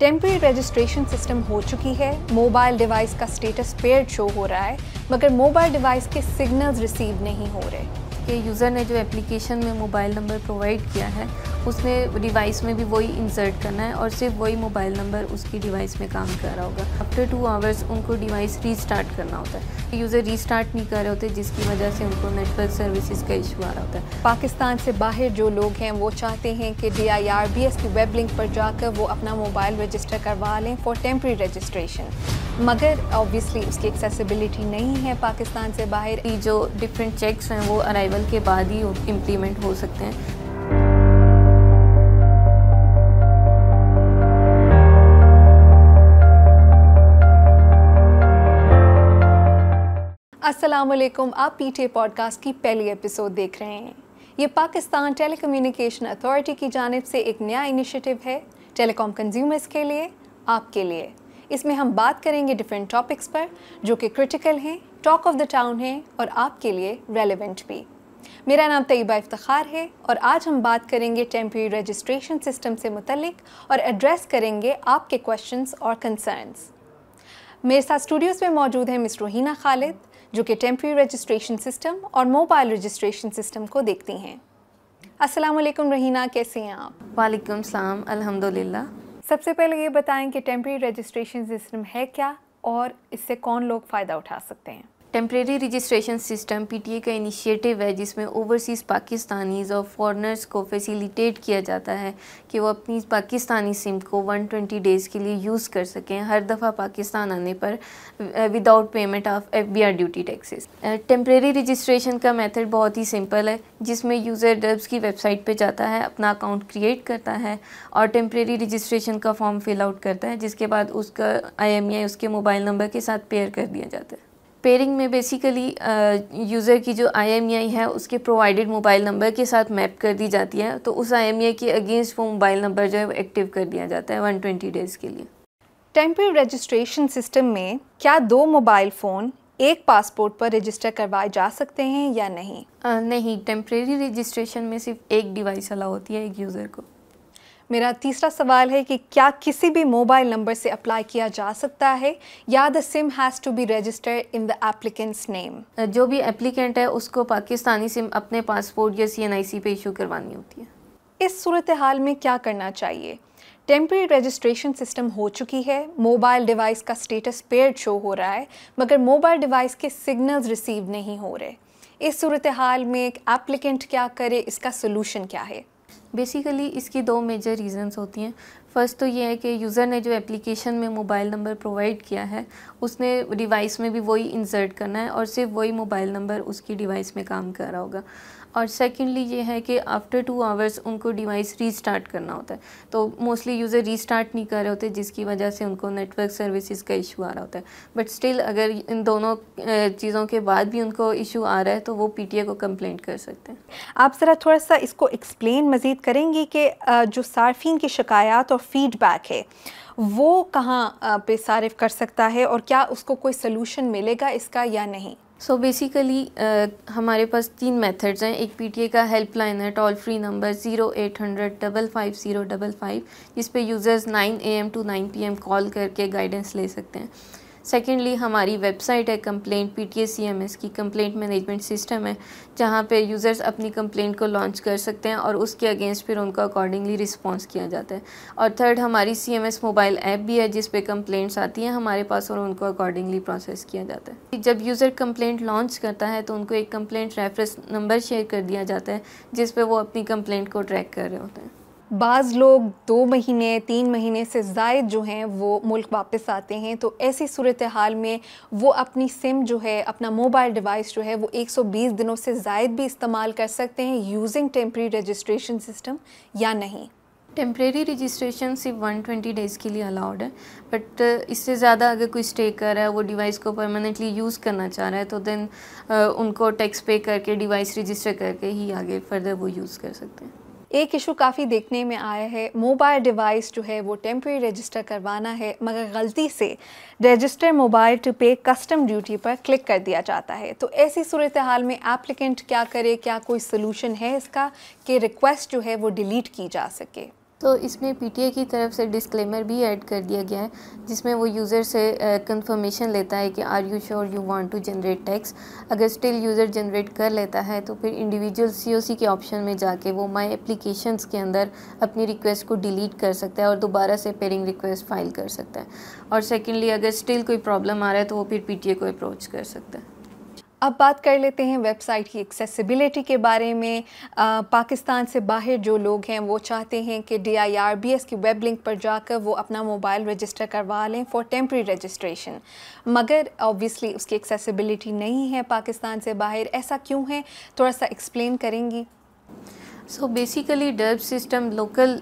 Temporary registration system हो चुकी है। मोबाइल डिवाइस का स्टेटस पेयर्ड शो हो रहा है, मगर मोबाइल डिवाइस के सिग्नल्स रिसीव नहीं हो रहे। कि यूज़र ने जो एप्लीकेशन में मोबाइल नंबर प्रोवाइड किया है, उसने डिवाइस में भी वही इंसर्ट करना है और सिर्फ वही मोबाइल नंबर उसकी डिवाइस में काम कर रहा होगा। आफ्टर 2 आवर्स उनको डिवाइस रीस्टार्ट करना होता है। यूज़र रीस्टार्ट नहीं कर रहे होते, जिसकी वजह से उनको नेटवर्क सर्विसेज का इशू आ रहा होता है। पाकिस्तान से बाहर जो लोग हैं वो चाहते हैं कि DIRBS की वेब लिंक पर जाकर वो अपना मोबाइल रजिस्टर करवा लें फॉर टेम्परेरी रजिस्ट्रेशन, मगर ऑब्वियसली उसकी एक्सेसिबिलिटी नहीं है। पाकिस्तान से बाहर जो डिफरेंट चेक्स हैं वो अराइवल के बाद ही इम्प्लीमेंट हो सकते हैं। अस्सलामुअलैकुम, आप PTA पॉडकास्ट की पहली एपिसोड देख रहे हैं। ये पाकिस्तान टेलीकम्युनिकेशन अथॉरिटी की जानिब से एक नया इनिशिएटिव है टेलीकॉम कंज्यूमर्स के लिए, आपके लिए। इसमें हम बात करेंगे डिफरेंट टॉपिक्स पर जो कि क्रिटिकल हैं, टॉक ऑफ द टाउन हैं और आपके लिए रेलेवेंट भी। मेरा नाम तैयबा इफ्तिखार है और आज हम बात करेंगे टेम्परेरी रजिस्ट्रेशन सिस्टम से मुतल्लिक और एड्रेस करेंगे आपके क्वेश्चंस और कंसर्न्स। मेरे साथ स्टूडियोज़ में मौजूद हैं मिस रोहिना खालिद, जो कि टेम्परेरी रजिस्ट्रेशन सिस्टम और मोबाइल रजिस्ट्रेशन सिस्टम को देखती हैं। अस्सलामुअलैकुम रोहिना, कैसे हैं आप? वालेकुम सलाम, अल्हम्दुलिल्लाह। सबसे पहले ये बताएं कि टेम्परेरी रजिस्ट्रेशन सिस्टम है क्या और इससे कौन लोग फ़ायदा उठा सकते हैं? टेम्परेरी रजिस्ट्रेशन सिस्टम PTA का इनिशिएटिव है, जिसमें ओवरसीज़ पाकिस्तानीज़ और फॉरेनर्स को फैसिलिटेट किया जाता है कि वो अपनी पाकिस्तानी सिम को 120 डेज़ के लिए यूज़ कर सकें हर दफ़ा पाकिस्तान आने पर without payment of FBR duty taxes. Temporary registration का मेथड बहुत ही सिंपल है, जिसमें यूज़र DIRBS की वेबसाइट पर जाता है, अपना अकाउंट क्रिएट करता है और टेम्परेरी रजिस्ट्रेशन का फॉर्म फिल आउट करता है, जिसके बाद उसका IMEI उसके मोबाइल नंबर के साथ पेयर कर दिया जाता है। पेयरिंग में बेसिकली यूज़र की जो IMEI है उसके प्रोवाइडेड मोबाइल नंबर के साथ मैप कर दी जाती है, तो उस IMEI के अगेंस्ट वो मोबाइल नंबर जो है वो एक्टिव कर दिया जाता है 120 डेज़ के लिए। टेम्परेरी रजिस्ट्रेशन सिस्टम में क्या 2 मोबाइल फ़ोन एक पासपोर्ट पर रजिस्टर करवाए जा सकते हैं या नहीं? नहीं, टेम्परेरी रजिस्ट्रेशन में सिर्फ एक डिवाइस अलाउ होती है एक यूज़र को। मेरा तीसरा सवाल है कि क्या किसी भी मोबाइल नंबर से अप्लाई किया जा सकता है या the SIM has to be registered in the applicant's name? जो भी एप्लीकेंट है उसको पाकिस्तानी सिम अपने पासपोर्ट या CNIC पे इशू करवानी होती है। इस सूरत हाल में क्या करना चाहिए? टेम्परेरी रजिस्ट्रेशन सिस्टम हो चुकी है, मोबाइल डिवाइस का स्टेटस पेयर्ड शो हो रहा है, मगर मोबाइल डिवाइस के सिग्नल्स रिसीव नहीं हो रहे। इस सूरत हाल में एक एप्लीकेंट क्या करे, इसका सोल्यूशन क्या है? बेसिकली इसकी 2 मेजर रीज़न्स होती हैं। फ़र्स्ट तो ये है कि यूज़र ने जो एप्लीकेशन में मोबाइल नंबर प्रोवाइड किया है, उसने डिवाइस में भी वही इंसर्ट करना है और सिर्फ वही मोबाइल नंबर उसकी डिवाइस में काम कर रहा होगा। और सेकेंडली ये है कि आफ्टर 2 आवर्स उनको डिवाइस रीस्टार्ट करना होता है, तो मोस्टली यूज़र रीस्टार्ट नहीं कर रहे होते, जिसकी वजह से उनको नेटवर्क सर्विसेज का इशू आ रहा होता है। बट स्टिल अगर इन दोनों चीज़ों के बाद भी उनको इशू आ रहा है तो वो PTA को कंप्लेंट कर सकते हैं। आप ज़रा थोड़ा सा इसको एक्सप्लेन मज़ीद करेंगी कि जो सार्फिन की शिकायत फीडबैक है वो कहाँ पे सारिफ कर सकता है और क्या उसको कोई सलूशन मिलेगा इसका या नहीं? सो बेसिकली हमारे पास 3 मेथड्स हैं। एक PTA का हेल्पलाइन है, टोल फ्री नंबर 0800 550 555, जिस पे users 9 AM to 9 PM call करके गाइडेंस ले सकते हैं। सेकेंडली हमारी वेबसाइट है कंप्लेंट PTA CMS की, कंप्लेंट मैनेजमेंट सिस्टम है, जहाँ पे यूज़र्स अपनी कंप्लेंट को लॉन्च कर सकते हैं और उसके अगेंस्ट फिर उनका अकॉर्डिंगली रिस्पॉन्स किया जाता है। और थर्ड हमारी CMS मोबाइल ऐप भी है, जिस पे कंप्लेंट्स आती हैं हमारे पास और उनको अकॉर्डिंगली प्रोसेस किया जाता है। जब यूज़र कंप्लेंट लॉन्च करता है तो उनको एक कंप्लेंट रेफरेंस नंबर शेयर कर दिया जाता है, जिस पे वो अपनी कंप्लेंट को ट्रैक कर रहे होते हैं। बाज़ लोग 2 महीने 3 महीने से ज़ायद जो हैं वो मुल्क वापस आते हैं, तो ऐसी सूरत हाल में वो अपनी सिम जो है, अपना मोबाइल डिवाइस जो है वो 120 दिनों से ज़ायद भी इस्तेमाल कर सकते हैं यूजिंग टेम्परेरी रजिस्ट्रेशन सिस्टम या नहीं? टेम्परेरी रजिस्ट्रेशन सिर्फ 120 डेज़ के लिए अलाउड है, बट इससे ज़्यादा अगर कोई स्टे कर रहा है, वो डिवाइस को परमानेंटली यूज़ करना चाह रहा है, तो देन उनको टैक्स पे करके डिवाइस रजिस्टर करके ही आगे फर्दर वो यूज़ कर सकते हैं। एक इशू काफ़ी देखने में आया है, मोबाइल डिवाइस जो है वो टेम्परेरी रजिस्टर करवाना है, मगर गलती से register mobile to pay custom duty पर क्लिक कर दिया जाता है। तो ऐसी सूरत हाल में एप्लीकेंट क्या करे, क्या कोई सलूशन है इसका कि रिक्वेस्ट जो है वो डिलीट की जा सके? तो इसमें पीटीए की तरफ से डिस्क्लेमर भी ऐड कर दिया गया है, जिसमें वो यूज़र से कंफर्मेशन लेता है कि are you sure you want to generate text. अगर स्टिल यूज़र जनरेट कर लेता है तो फिर इंडिविजुअल सीओसी के ऑप्शन में जाके वो माय एप्लीकेशंस के अंदर अपनी रिक्वेस्ट को डिलीट कर सकता है और दोबारा से पेयरिंग रिक्वेस्ट फाइल कर सकता है। और सेकेंडली, अगर स्टिल कोई प्रॉब्लम आ रहा है तो वो फिर पीटीए को अप्रोच कर सकता है। अब बात कर लेते हैं वेबसाइट की एक्सेसिबिलिटी के बारे में। पाकिस्तान से बाहर जो लोग हैं वो चाहते हैं कि DIRBS की वेब लिंक पर जाकर वो अपना मोबाइल रजिस्टर करवा लें फॉर टेम्प्रेरी रजिस्ट्रेशन, मगर ऑब्वियसली उसकी एक्सेसिबिलिटी नहीं है पाकिस्तान से बाहर। ऐसा क्यों है, थोड़ा सा एक्सप्लेन करेंगी? So basically DIRBS system local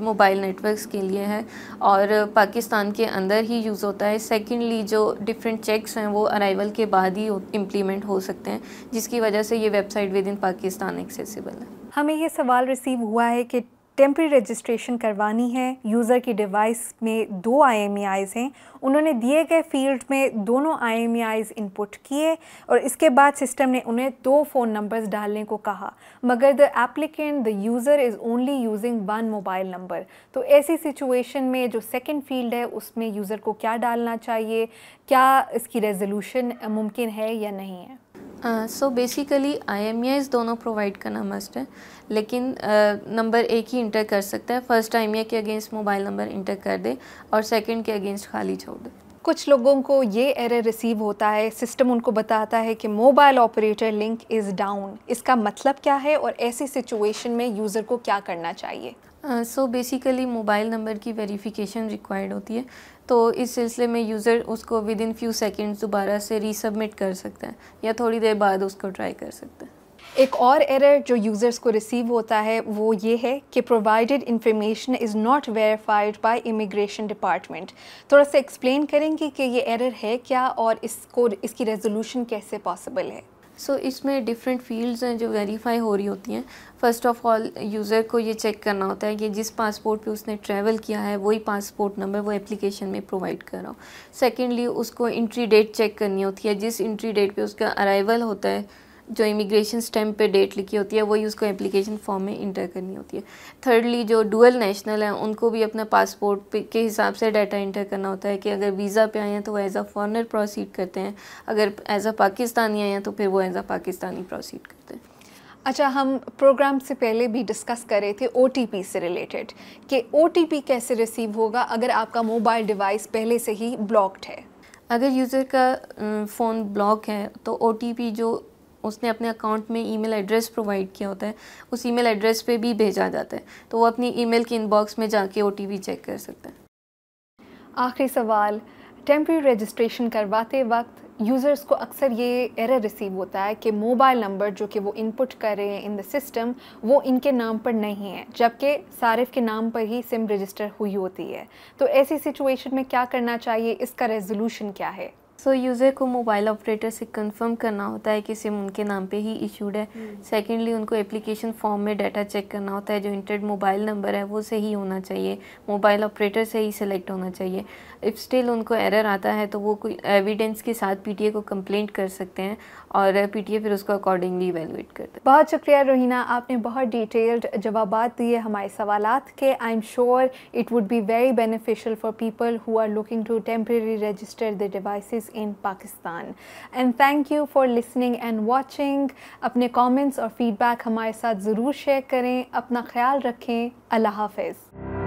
mobile networks के लिए है और पाकिस्तान के अंदर ही यूज़ होता है। सेकेंडली, जो डिफरेंट चेक्स हैं वो अराइवल के बाद ही इम्प्लीमेंट हो सकते हैं, जिसकी वजह से ये website within Pakistan accessible है। हमें ये सवाल रिसीव हुआ है कि टेम्प्रेरी रजिस्ट्रेशन करवानी है, यूज़र की डिवाइस में 2 IMEIs हैं, उन्होंने दिए गए फील्ड में दोनों IMEIs इनपुट किए और इसके बाद सिस्टम ने उन्हें 2 फ़ोन नंबर्स डालने को कहा, मगर the applicant the user is only using 1 mobile number. तो ऐसी सिचुएशन में जो सेकंड फील्ड है उसमें यूज़र को क्या डालना चाहिए, क्या इसकी रेजोल्यूशन मुमकिन है या नहीं है? सो बेसिकली IMEIs दोनों प्रोवाइड करना मस्ट है, लेकिन नंबर एक ही इंटर कर सकता है। फर्स्ट IMEI के अगेंस्ट मोबाइल नंबर इंटर कर दे और सेकंड के अगेंस्ट खाली छोड़ दे। कुछ लोगों को ये एरर रिसीव होता है, सिस्टम उनको बताता है कि mobile operator link is down. इसका मतलब क्या है और ऐसी सिचुएशन में यूज़र को क्या करना चाहिए? सो बेसिकली मोबाइल नंबर की वेरिफिकेशन रिक्वायर्ड होती है, तो इस सिलसिले में यूज़र उसको विद इन फ्यू सेकेंड्स दोबारा से रीसबमिट कर सकता है या थोड़ी देर बाद उसको ट्राई कर सकता है। एक और एरर जो यूज़र्स को रिसीव होता है वो ये है कि provided information is not verified by immigration department. थोड़ा सा एक्सप्लेन करेंगे कि ये एरर है क्या और इसकी रेजोल्यूशन कैसे पॉसिबल है? सो इसमें डिफरेंट फील्ड्स हैं जो वेरीफाई हो रही होती हैं। फ़र्स्ट ऑफ ऑल, यूज़र को ये चेक करना होता है कि जिस पासपोर्ट पे उसने ट्रैवल किया है वही पासपोर्ट नंबर वो एप्लीकेशन में प्रोवाइड कर रहा हो। सेकेंडली, उसको इंट्री डेट चेक करनी होती है, जिस इंट्री डेट पे उसका अराइवल होता है, जो इमिग्रेशन स्टैम्प पे डेट लिखी होती है वही उसको एप्लीकेशन फॉर्म में इंटर करनी होती है। थर्डली, जो डुअल नेशनल हैं उनको भी अपना पासपोर्ट के हिसाब से डाटा इंटर करना होता है कि अगर वीज़ा पे आए हैं तो वो एज अ फॉरेनर प्रोसीड करते हैं, अगर एज अ पाकिस्तानी आए हैं तो फिर वो एज अ पाकिस्तानी प्रोसीड करते हैं। अच्छा, हम प्रोग्राम से पहले भी डिस्कस कर रहे थे OTP से रिलेटेड कि OTP कैसे रिसीव होगा अगर आपका मोबाइल डिवाइस पहले से ही ब्लॉक्ड है। अगर यूज़र का फ़ोन ब्लॉक है तो OTP जो उसने अपने अकाउंट में ईमेल एड्रेस प्रोवाइड किया होता है उस ईमेल एड्रेस पे भी भेजा जाता है, तो वो अपनी ईमेल के इनबॉक्स में जाके OTP चेक कर सकता है। आखिरी सवाल, टेम्प्रेरी रजिस्ट्रेशन करवाते वक्त यूज़र्स को अक्सर ये एरर रिसीव होता है कि मोबाइल नंबर जो कि वो इनपुट कर रहे हैं इन द सिस्टम वो इनके नाम पर नहीं है, जबकि सारिफ़ के नाम पर ही सिम रजिस्टर हुई होती है। तो ऐसी सिचुएशन में क्या करना चाहिए, इसका रेजोल्यूशन क्या है? सो यूज़र को मोबाइल ऑपरेटर से कंफर्म करना होता है कि सिम उनके नाम पे ही इशूड है। सेकेंडली, उनको एप्लीकेशन फॉर्म में डाटा चेक करना होता है, जो इंटर्ड मोबाइल नंबर है वो सही होना चाहिए, मोबाइल ऑपरेटर से ही सिलेक्ट होना चाहिए। इफ़ स्टिल उनको एरर आता है तो वो कोई एविडेंस के साथ PTA को कंप्लेंट कर सकते हैं और PTA फिर उसको अकॉर्डिंगली इवेलुएट करते हैं। बहुत शुक्रिया रोहिना, आपने बहुत डिटेल्ड जवाब दिए हमारे सवाल के। I am sure it would be very beneficial for people who are looking to temporary register the devices in Pakistan. And thank you for listening and watching. अपने comments और feedback हमारे साथ ज़रूर share करें। अपना ख्याल रखें। अल्लाह हाफ़िज़।